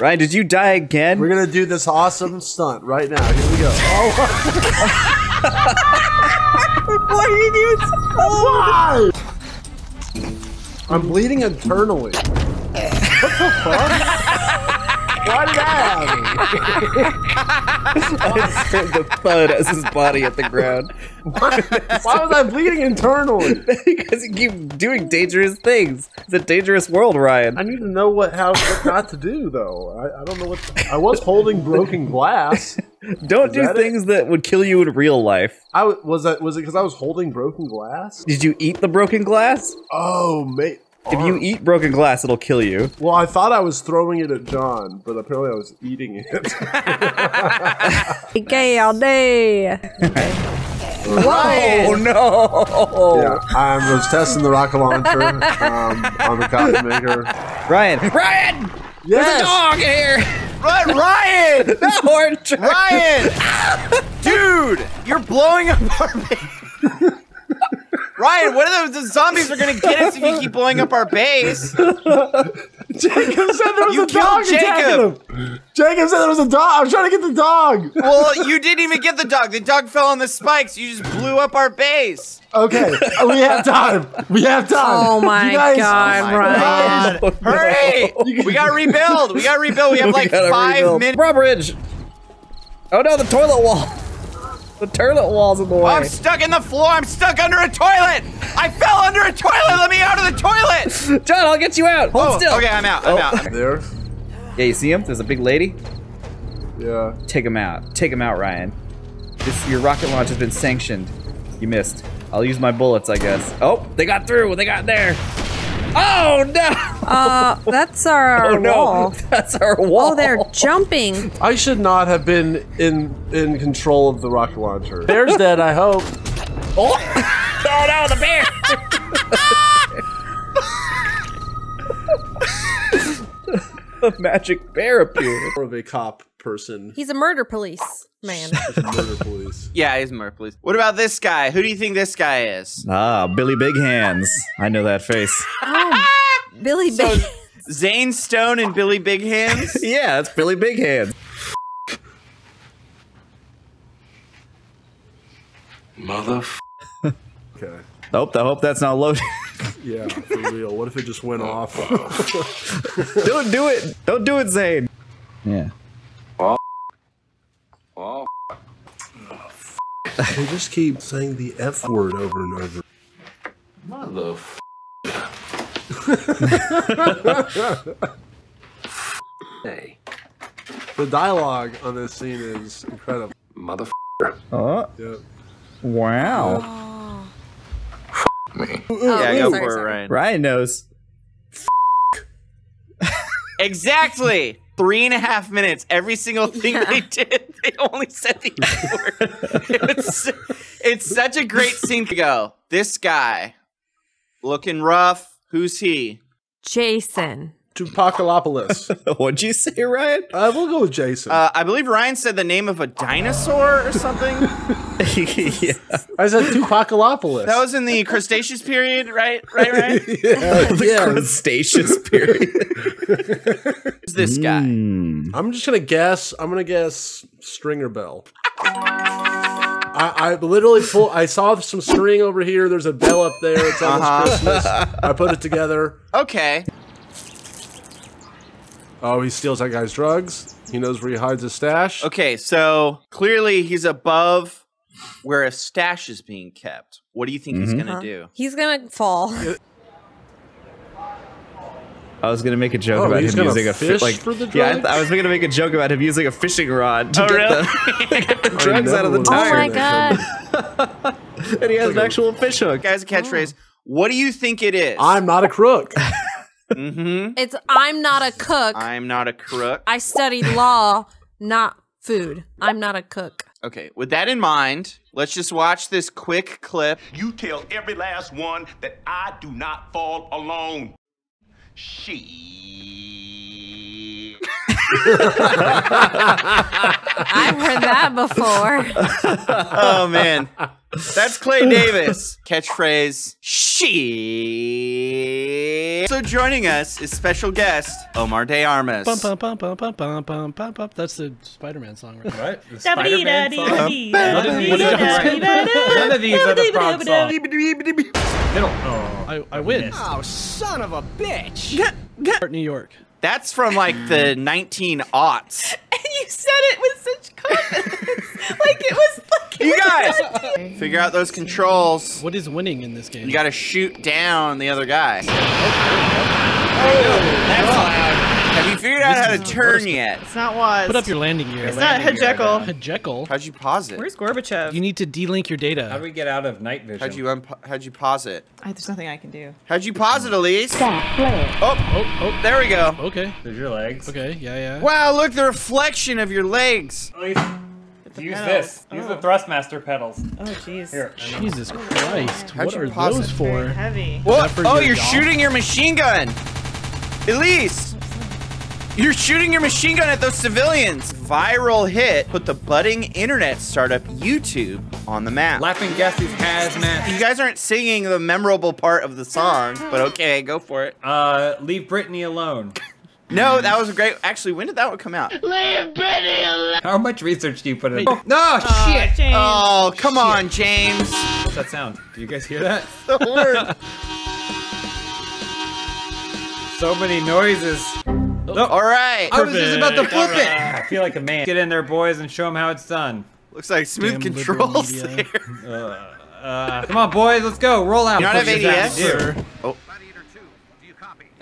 Ryan, did you die again? We're gonna do this awesome stunt right now. Here we go. Why did you explode? I'm bleeding internally. What the fuck? Why did that happen? I heard the thud as his body hit the ground. Why was I bleeding internally? Because you keep doing dangerous things. It's a dangerous world, Ryan. I need to know what not to do, though. I don't know what. I was holding broken glass. Don't do things that would kill you in real life. Was it because I was holding broken glass? Did you eat the broken glass? Oh, mate. If you eat broken glass, it'll kill you. Well, I thought I was throwing it at John, but apparently I was eating it. Okay, all day. Whoa. Oh, no. Yeah, I was testing the rocket launcher on the cotton maker. Ryan! Yes. There's a dog in here! Ryan! That horn truck! Ryan! Dude! You're blowing up our base! Ryan, what are those zombies are going to get us if you keep blowing up our base? Jacob said there was a dog attacking him. Jacob said there was a dog. I was trying to get the dog. Well, you didn't even get the dog. The dog fell on the spikes. You just blew up our base. Okay, we have time. We have time. Oh my God, Ryan. Oh no. Hurry. We got to rebuild. We got to rebuild. We have like 5 minutes. Rubberidge. Oh no, the toilet wall. The toilet wall's in the way. I'm stuck in the floor. I'm stuck under a toilet. I fell under a toilet. Let me out of the toilet. John, I'll get you out. Hold still. Okay, I'm out. I'm out. There. Yeah, you see him? There's a big lady. Yeah. Take him out. Take him out, Ryan. This, your rocket launch has been sanctioned. You missed. I'll use my bullets, I guess. Oh, they got through. They got there. Oh, no! That's our wall. That's our wall. Oh, they're jumping. I should not have been in control of the rocket launcher. Bear's dead, I hope. Oh, oh no, the bear! The magic bear appeared. More of a cop person. He's a murder police man. Murder police. Yeah, he's murder police. What about this guy? Who do you think this guy is? Ah, Billy Big Hands. I know that face. Oh, Billy Big Hands. Zane Stone and Billy Big Hands? Yeah, that's Billy Big Hands. Okay. I hope that's not loaded. Yeah, for real. What if it just went off? Don't do it. Don't do it, Zane. Yeah. Oh, f***. They just keep saying the F word over and over. Mother Hey. The dialogue on this scene is incredible. Mother Yep. Wow. Oh. F*** me. Oh, yeah, go for it, Ryan. Ryan knows. F***. Exactly! 3.5 minutes. Every single thing they did, they only said the F-word. It's such a great scene to go. This guy, looking rough. Who's he? Jason. Tupacalopolis. What'd you say, Ryan? We'll go with Jason. I believe Ryan said the name of a dinosaur or something. Yeah. I said Tupacalopolis. That was in the Cretaceous period, right? Right, right? Yeah. The Cretaceous period. Who's this guy? I'm just going to guess. I'm going to guess Stringer Bell. I literally pulled, I saw some string over here. There's a bell up there. It's almost Christmas. I put it together. Okay. Oh, he steals that guy's drugs. He knows where he hides his stash. Okay, so clearly he's above where a stash is being kept. What do you think he's going to do? He's going to fall. I was going to make a joke about him using a fish for the drugs? Yeah, I was going to make a joke about him using a fishing rod to get the drugs out of the tire. Oh my God. And he has an actual fish hook. Guys, a catchphrase. What do you think it is? I'm not a crook. It's I'm not a cook. I'm not a crook. I studied law, not food. I'm not a cook. Okay, with that in mind, let's just watch this quick clip. You tell every last one that I do not fall alone. She. I've heard that before. Oh, man. That's Clay Davis. Catchphrase, she. So joining us is special guest, Omar De Armas. Bum, bum, bum, bum, bum, bum, bum, bum, bum. That's the Spider-Man song, right? The Spider-Man song. None of these are the frog songs. Middle. Oh, I win. Oh, son of a bitch. New York. That's from like the 1900s. And you said it with such confidence. Like it was like you guys figure out those controls. What is winning in this game? You gotta shoot down the other guy. Oh, that's loud. Have you figured out how to turn yet? It's not wise. Put up your landing gear. It's not Hedgeckle. Hedgeckle? How'd you pause it? Where's Gorbachev? You need to delink your data. How'd we get out of night vision? How'd you pause it? There's nothing I can do. How'd you pause it, Elise? Oh, there we go. Okay. There's your legs. Okay, yeah, yeah. Wow, look, the reflection of your legs. Elise. the Use pedals. This. Use the Thrustmaster pedals. Oh, jeez. Here. Jesus Christ. What are those for? Heavy. What? For you're shooting your machine gun. Elise! You're shooting your machine gun at those civilians. Viral hit put the budding internet startup YouTube on the map. Laughing Gassy's hazmat. You guys aren't singing the memorable part of the song, but okay, go for it. Leave Britney alone. No, that was a great. Actually, when did that one come out? Leave Britney alone. How much research do you put in? Oh, no, shit. James. Oh, come on, James. What's that sound? Do you guys hear that? The word. So many noises. Oh. All right. I was just about to flip it. I feel like a man. Get in there, boys, and show them how it's done. Looks like smooth controls there. Come on, boys, let's go. Roll out. You don't have ADS? Sure. Oh.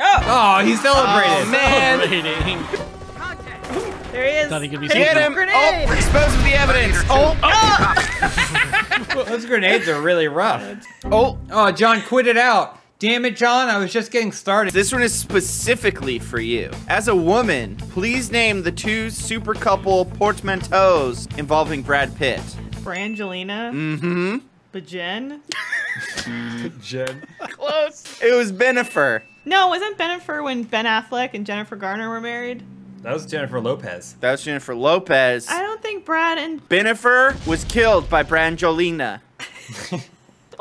Oh, he celebrated. Oh, man. There he is. Hit him. Oh, we're exposing the evidence. Oh. Oh. Those grenades are really rough. Oh. Oh, John quit it out. Damn it, John, I was just getting started. This one is specifically for you. As a woman, please name the two super couple portmanteaus involving Brad Pitt. Brangelina. Mm-hmm. Bajen. Bajen. Close. It was Bennifer. No, wasn't Bennifer when Ben Affleck and Jennifer Garner were married? That was Jennifer Lopez. That was Jennifer Lopez. I don't think Brad and... Bennifer was killed by Brangelina.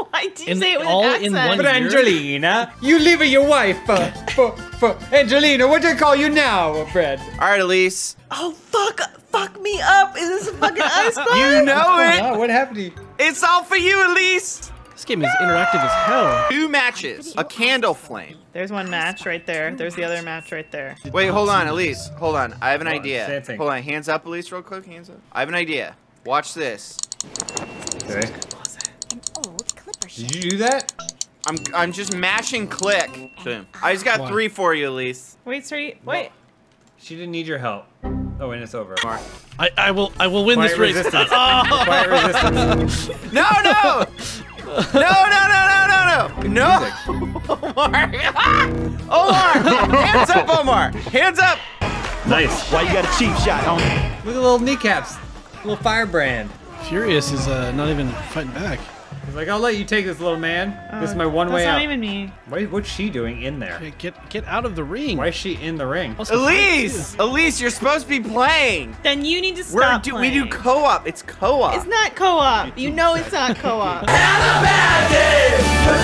Why do you say it with an accent? In one year? Angelina, you leave your wife for Angelina. What do I call you now, Fred? All right, Elise. Oh, fuck me up. Is this a fucking ice box? You know it. Oh, what happened to you? It's all for you, Elise. This game is interactive as hell. Two matches, a candle flame. There's one match right there. There's the other match right there. Wait, hold on, Elise. Hold on. I have an idea. Hold on. Hands up, Elise, real quick. Hands up. I have an idea. Watch this. Okay. Did you do that? I'm just mashing click. I just got three for you, Elise. Wait. She didn't need your help. Oh, and it's over. Mark. I will win this race. Quiet resistance. No. Omar. Hands up, Omar. Hands up. Nice. Why you got a cheap shot, homie? Look at the little kneecaps. Little firebrand. Furious is not even fighting back. He's like, I'll let you take this, little man. This is my one way out. That's not even me. What's she doing in there? Hey, get out of the ring. Why is she in the ring? Elise! Elise, you're supposed to be playing. Then you need to stop playing. We do co-op. It's co-op. It's not co-op. You know it's not co-op. Have a bad day!